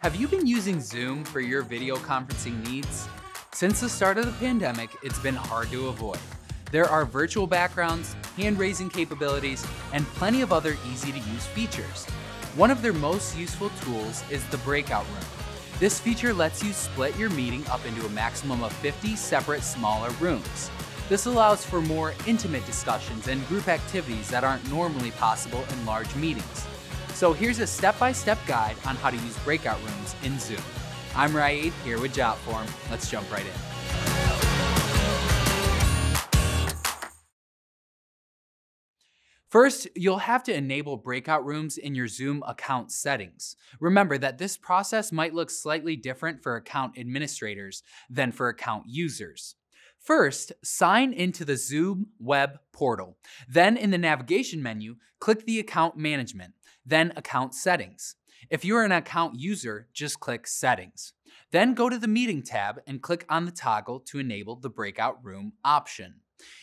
Have you been using Zoom for your video conferencing needs? Since the start of the pandemic, it's been hard to avoid. There are virtual backgrounds, hand-raising capabilities, and plenty of other easy-to-use features. One of their most useful tools is the breakout room. This feature lets you split your meeting up into a maximum of 50 separate smaller rooms. This allows for more intimate discussions and group activities that aren't normally possible in large meetings. So here's a step-by-step guide on how to use breakout rooms in Zoom. I'm Raed here with Jotform. Let's jump right in. First, you'll have to enable breakout rooms in your Zoom account settings. Remember that this process might look slightly different for account administrators than for account users. First, sign into the Zoom web portal. Then in the navigation menu, click the Account Management, then Account Settings. If you're an account user, just click Settings. Then go to the Meeting tab and click on the toggle to enable the breakout room option.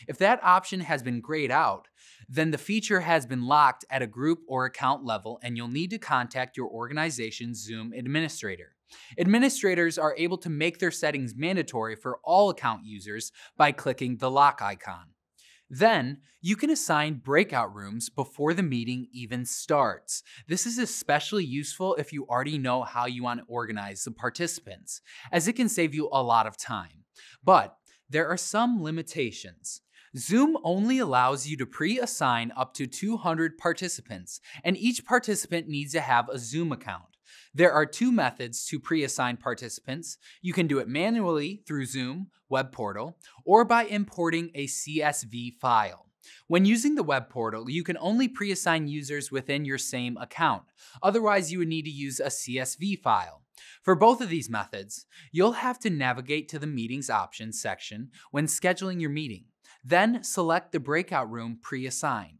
If that option has been grayed out, then the feature has been locked at a group or account level and you'll need to contact your organization's Zoom administrator. Administrators are able to make their settings mandatory for all account users by clicking the lock icon. Then, you can assign breakout rooms before the meeting even starts. This is especially useful if you already know how you want to organize the participants, as it can save you a lot of time. But there are some limitations. Zoom only allows you to pre-assign up to 200 participants, and each participant needs to have a Zoom account. There are two methods to pre-assign participants. You can do it manually through Zoom web portal or by importing a CSV file. When using the web portal, you can only pre-assign users within your same account. Otherwise, you would need to use a CSV file. For both of these methods, you'll have to navigate to the Meetings Options section when scheduling your meeting. Then select the breakout room pre-assigned.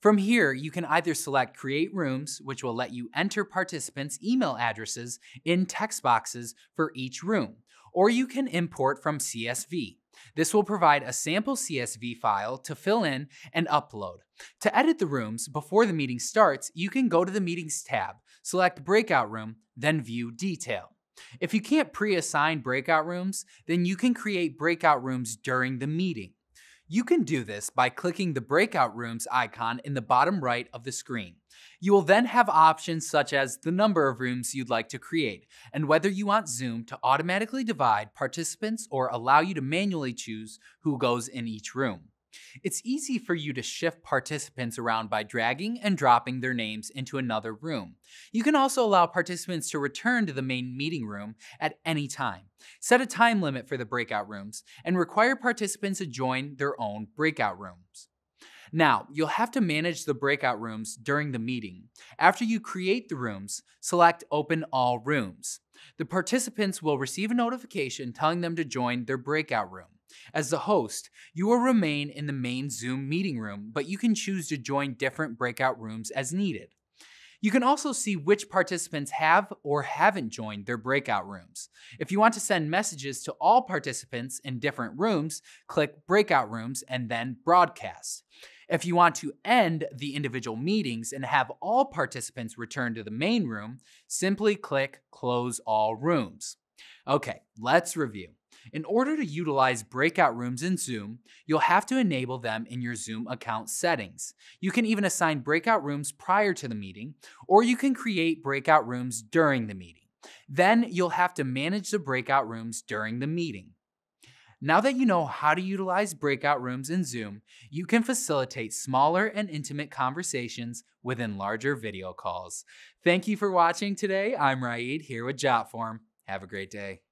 From here, you can either select Create Rooms, which will let you enter participants' email addresses in text boxes for each room, or you can import from CSV. This will provide a sample CSV file to fill in and upload. To edit the rooms before the meeting starts, you can go to the Meetings tab, select Breakout Room, then View Detail. If you can't pre-assign breakout rooms, then you can create breakout rooms during the meeting. You can do this by clicking the breakout rooms icon in the bottom right of the screen. You will then have options such as the number of rooms you'd like to create and whether you want Zoom to automatically divide participants or allow you to manually choose who goes in each room. It's easy for you to shift participants around by dragging and dropping their names into another room. You can also allow participants to return to the main meeting room at any time. Set a time limit for the breakout rooms and require participants to join their own breakout rooms. Now, you'll have to manage the breakout rooms during the meeting. After you create the rooms, select Open All Rooms. The participants will receive a notification telling them to join their breakout room. As the host, you will remain in the main Zoom meeting room, but you can choose to join different breakout rooms as needed. You can also see which participants have or haven't joined their breakout rooms. If you want to send messages to all participants in different rooms, click Breakout Rooms and then Broadcast. If you want to end the individual meetings and have all participants return to the main room, simply click Close All Rooms. Okay, let's review. In order to utilize breakout rooms in Zoom, you'll have to enable them in your Zoom account settings. You can even assign breakout rooms prior to the meeting, or you can create breakout rooms during the meeting. Then you'll have to manage the breakout rooms during the meeting. Now that you know how to utilize breakout rooms in Zoom, you can facilitate smaller and intimate conversations within larger video calls. Thank you for watching today. I'm Raed here with Jotform. Have a great day.